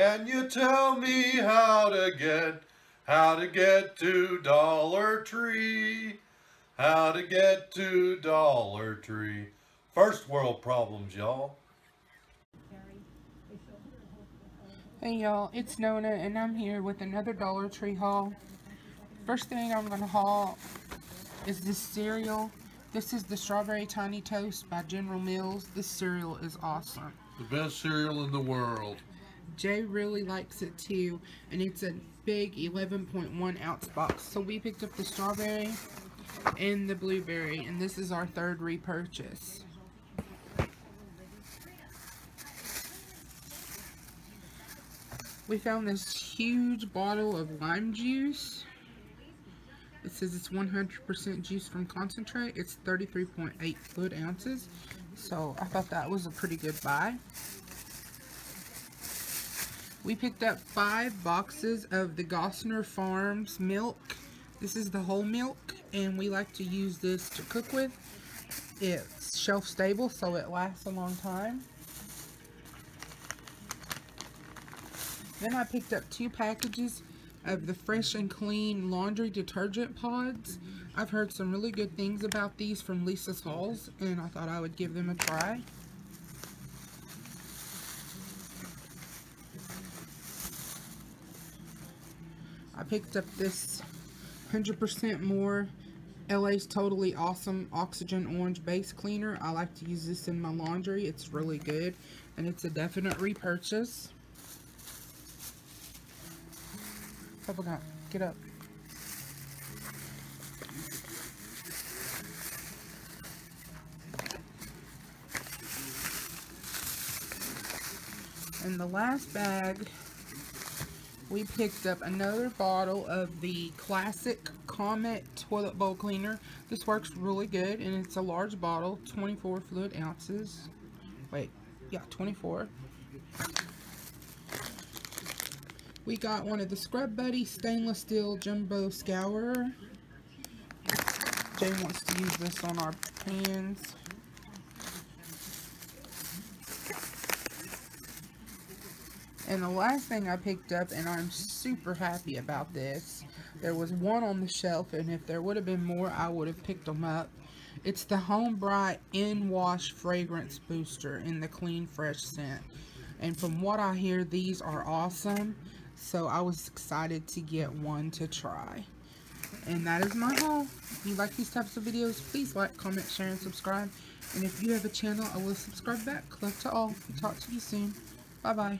Can you tell me how to get to Dollar Tree? How to get to Dollar Tree? First world problems, y'all. Hey y'all, it's Nona and I'm here with another Dollar Tree haul. First thing I'm gonna haul is this cereal. This is the Strawberry Tiny Toast by General Mills. This cereal is awesome. The best cereal in the world. Jay really likes it too, and it's a big 11.1 ounce box. So we picked up the strawberry and the blueberry, and this is our third repurchase. We found this huge bottle of lime juice. It says it's 100% juice from concentrate. It's 33.8 fluid ounces. So I thought that was a pretty good buy. We picked up 5 boxes of the Gossner Farms milk. This is the whole milk, and we like to use this to cook with. It's shelf stable, so it lasts a long time. Then I picked up 2 packages of the Fresh and Clean laundry detergent pods. I've heard some really good things about these from Lisa's Hauls, and I thought I would give them a try. I picked up this 100% more LA's Totally Awesome Oxygen Orange Base Cleaner. I like to use this in my laundry. It's really good, and it's a definite repurchase. Bubblegum, get up. And the last bag, we picked up another bottle of the classic Comet toilet bowl cleaner. This works really good, and it's a large bottle, 24 fluid ounces. Wait, yeah, 24. We got one of the Scrub Buddies stainless steel jumbo scourer. Jay wants to use this on our pans. And the last thing I picked up, and I'm super happy about this, there was one on the shelf, and if there would have been more, I would have picked them up. It's the Home Bright In-Wash Fragrance Booster in the Clean Fresh scent. And from what I hear, these are awesome. So I was excited to get one to try. And that is my haul. If you like these types of videos, please like, comment, share, and subscribe. And if you have a channel, I will subscribe back. Love to all. We'll talk to you soon. Bye-bye.